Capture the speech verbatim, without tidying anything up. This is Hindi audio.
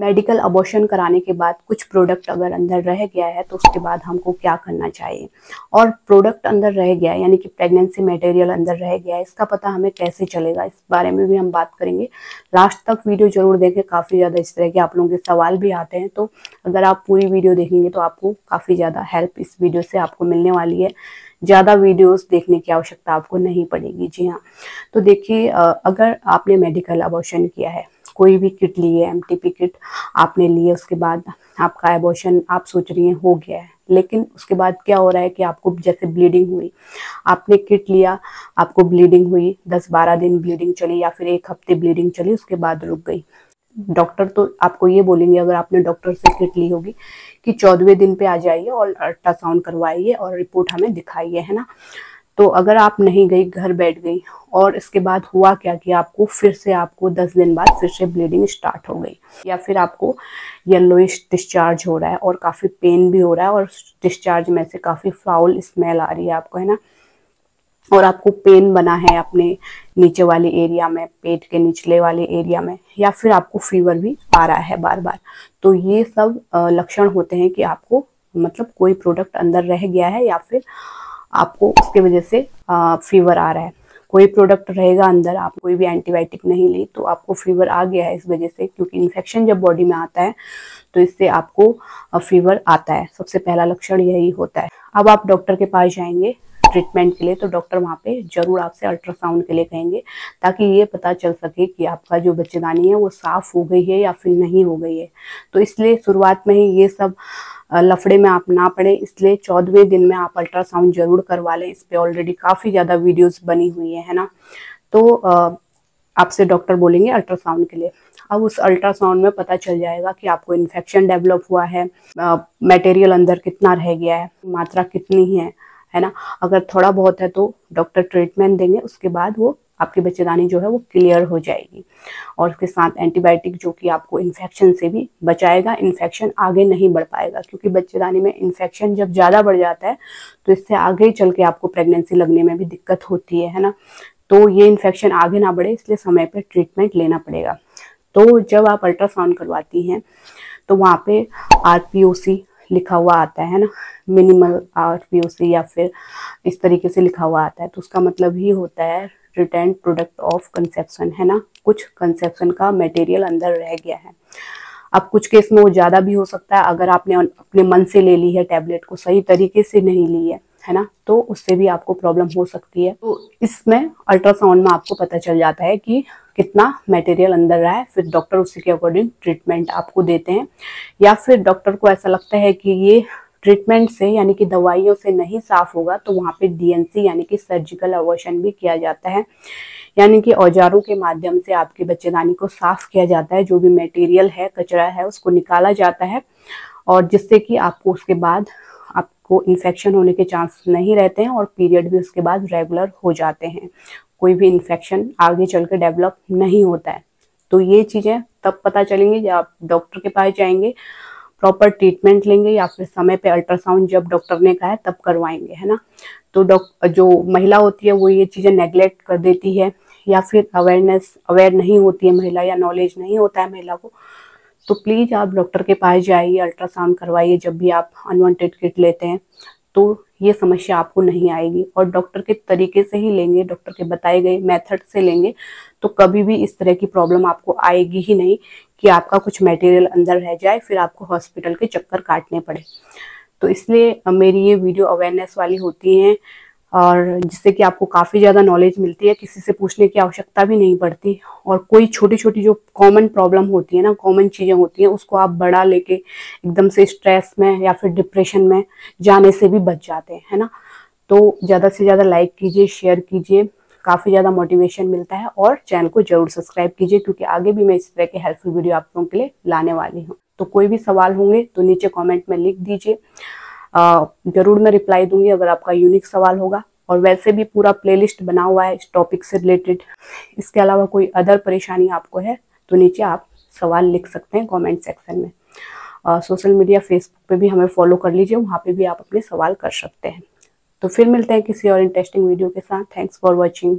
मेडिकल अबॉर्शन कराने के बाद कुछ प्रोडक्ट अगर अंदर रह गया है तो उसके बाद हमको क्या करना चाहिए, और प्रोडक्ट अंदर रह गया है यानी कि प्रेगनेंसी मटेरियल अंदर रह गया है, इसका पता हमें कैसे चलेगा, इस बारे में भी हम बात करेंगे। लास्ट तक वीडियो जरूर देखें, काफ़ी ज़्यादा इस तरह के आप लोगों के सवाल भी आते हैं, तो अगर आप पूरी वीडियो देखेंगे तो आपको काफ़ी ज़्यादा हेल्प इस वीडियो से आपको मिलने वाली है। ज़्यादा वीडियोस देखने की आवश्यकता आपको नहीं पड़ेगी। जी हाँ, तो देखिए, अगर आपने मेडिकल अबॉर्शन किया है, कोई भी किट ली है, एमटीपी किट आपने ली है, उसके बाद आपका एबॉर्शन आप सोच रही हैं हो गया है, लेकिन उसके बाद क्या हो रहा है कि आपको जैसे ब्लीडिंग हुई, आपने किट लिया, आपको ब्लीडिंग हुई, दस बारह दिन ब्लीडिंग चली या फिर एक हफ्ते ब्लीडिंग चली, उसके बाद रुक गई। डॉक्टर तो आपको ये बोलेंगे, अगर आपने डॉक्टर से किट ली होगी, कि चौदहवें दिन पे आ जाइए और अल्ट्रासाउंड करवाइए और रिपोर्ट हमें दिखाइए, है ना। तो अगर आप नहीं गई, घर बैठ गई, और इसके बाद हुआ क्या कि आपको फिर से आपको दस दिन बाद फिर से ब्लीडिंग स्टार्ट हो गई, या फिर आपको येलोइश डिस्चार्ज हो रहा है और काफ़ी पेन भी हो रहा है, और डिस्चार्ज में से काफ़ी फाउल स्मेल आ रही है आपको, है ना, और आपको पेन बना है अपने नीचे वाले एरिया में, पेट के निचले वाले एरिया में, या फिर आपको फीवर भी आ रहा है बार बार। तो ये सब लक्षण होते हैं कि आपको मतलब कोई प्रोडक्ट अंदर रह गया है या फिर आपको उसके वजह से फीवर आ रहा है। कोई प्रोडक्ट रहेगा अंदर, आप कोई भी एंटीबायोटिक नहीं ली, तो आपको फीवर आ गया है इस वजह से, क्योंकि इन्फेक्शन जब बॉडी में आता है तो इससे आपको फीवर आता है। सबसे पहला लक्षण यही होता है। अब आप डॉक्टर के पास जाएंगे ट्रीटमेंट के लिए, तो डॉक्टर वहाँ पे जरूर आपसे अल्ट्रासाउंड के लिए कहेंगे, ताकि ये पता चल सके कि आपका जो बच्चेदानी है वो साफ हो गई है या फिर नहीं हो गई है। तो इसलिए शुरुआत में ही ये सब लफड़े में आप ना पड़े, इसलिए चौदहवें दिन में आप अल्ट्रासाउंड जरूर करवा लें। इस पर ऑलरेडी काफ़ी ज़्यादा वीडियोस बनी हुई है, है ना। तो आपसे डॉक्टर बोलेंगे अल्ट्रासाउंड के लिए। अब उस अल्ट्रासाउंड में पता चल जाएगा कि आपको इन्फेक्शन डेवलप हुआ है, मटेरियल अंदर कितना रह गया है, मात्रा कितनी है, है ना। अगर थोड़ा बहुत है तो डॉक्टर ट्रीटमेंट देंगे, उसके बाद वो आपकी बच्चेदानी जो है वो क्लियर हो जाएगी, और उसके साथ एंटीबायोटिक जो कि आपको इन्फेक्शन से भी बचाएगा, इन्फेक्शन आगे नहीं बढ़ पाएगा, क्योंकि बच्चेदानी में इन्फेक्शन जब ज़्यादा बढ़ जाता है तो इससे आगे चल के आपको प्रेगनेंसी लगने में भी दिक्कत होती है, है ना। तो ये इन्फेक्शन आगे ना बढ़े, इसलिए समय पर ट्रीटमेंट लेना पड़ेगा। तो जब आप अल्ट्रासाउंड करवाती हैं तो वहाँ पर आर पी ओ सी लिखा हुआ आता है ना, minimal R P O C या फिर इस तरीके से लिखा हुआ आता है। तो उसका मतलब ही होता है रिटर्न प्रोडक्ट ऑफ कंसेप्शन, है ना। कुछ कंसेप्शन का मटेरियल अंदर रह गया है। अब कुछ केस में वो ज़्यादा भी हो सकता है, अगर आपने अपने मन से ले ली है टैबलेट को, सही तरीके से नहीं ली है, है ना, तो उससे भी आपको प्रॉब्लम हो सकती है। तो इसमें अल्ट्रासाउंड में आपको पता चल जाता है कि कितना मटेरियल अंदर रहा है, फिर डॉक्टर उसी के अकॉर्डिंग ट्रीटमेंट आपको देते हैं, या फिर डॉक्टर को ऐसा लगता है कि ये ट्रीटमेंट से यानी कि दवाइयों से नहीं साफ होगा, तो वहाँ पे डी एन सी यानी कि सर्जिकल अबॉर्शन भी किया जाता है, यानी कि औजारों के माध्यम से आपकी बच्चेदानी को साफ किया जाता है, जो भी मटेरियल है, कचरा है, उसको निकाला जाता है, और जिससे कि आपको उसके बाद आपको इन्फेक्शन होने के चांस नहीं रहते हैं, और पीरियड भी उसके बाद रेगुलर हो जाते हैं, कोई भी इन्फेक्शन आगे चल के डेवलप नहीं होता है। तो ये चीज़ें तब पता चलेंगी जब आप डॉक्टर के पास जाएंगे, प्रॉपर ट्रीटमेंट लेंगे, या फिर समय पे अल्ट्रासाउंड जब डॉक्टर ने कहा है तब करवाएंगे, है ना। तो डॉक्टर जो महिला होती है वो ये चीज़ें नेगलेक्ट कर देती है, या फिर अवेयरनेस अवेयर नहीं होती है महिला, या नॉलेज नहीं होता है महिला को। तो प्लीज़ आप डॉक्टर के पास जाइए, अल्ट्रासाउंड करवाइए जब भी आप अनवांटेड किट लेते हैं, तो ये समस्या आपको नहीं आएगी। और डॉक्टर के तरीके से ही लेंगे, डॉक्टर के बताए गए मेथड से लेंगे, तो कभी भी इस तरह की प्रॉब्लम आपको आएगी ही नहीं कि आपका कुछ मटेरियल अंदर रह जाए, फिर आपको हॉस्पिटल के चक्कर काटने पड़े। तो इसलिए मेरी ये वीडियो अवेयरनेस वाली होती हैं, और जिससे कि आपको काफ़ी ज़्यादा नॉलेज मिलती है, किसी से पूछने की आवश्यकता भी नहीं पड़ती, और कोई छोटी छोटी जो कॉमन प्रॉब्लम होती है ना, कॉमन चीज़ें होती हैं, उसको आप बड़ा लेके एकदम से स्ट्रेस में या फिर डिप्रेशन में जाने से भी बच जाते हैं, है ना। तो ज़्यादा से ज़्यादा लाइक कीजिए, शेयर कीजिए, काफ़ी ज़्यादा मोटिवेशन मिलता है, और चैनल को ज़रूर सब्सक्राइब कीजिए, क्योंकि आगे भी मैं इस तरह के हेल्पफुल वीडियो आप लोगों के लिए लाने वाली हूँ। तो कोई भी सवाल होंगे तो नीचे कॉमेंट में लिख दीजिए, जरूर मैं रिप्लाई दूंगी अगर आपका यूनिक सवाल होगा। और वैसे भी पूरा प्लेलिस्ट बना हुआ है इस टॉपिक से रिलेटेड। इसके अलावा कोई अदर परेशानी आपको है तो नीचे आप सवाल लिख सकते हैं कमेंट सेक्शन में। आ, सोशल मीडिया फेसबुक पे भी हमें फॉलो कर लीजिए, वहाँ पे भी आप अपने सवाल कर सकते हैं। तो फिर मिलते हैं किसी और इंटरेस्टिंग वीडियो के साथ। Thanks for watching.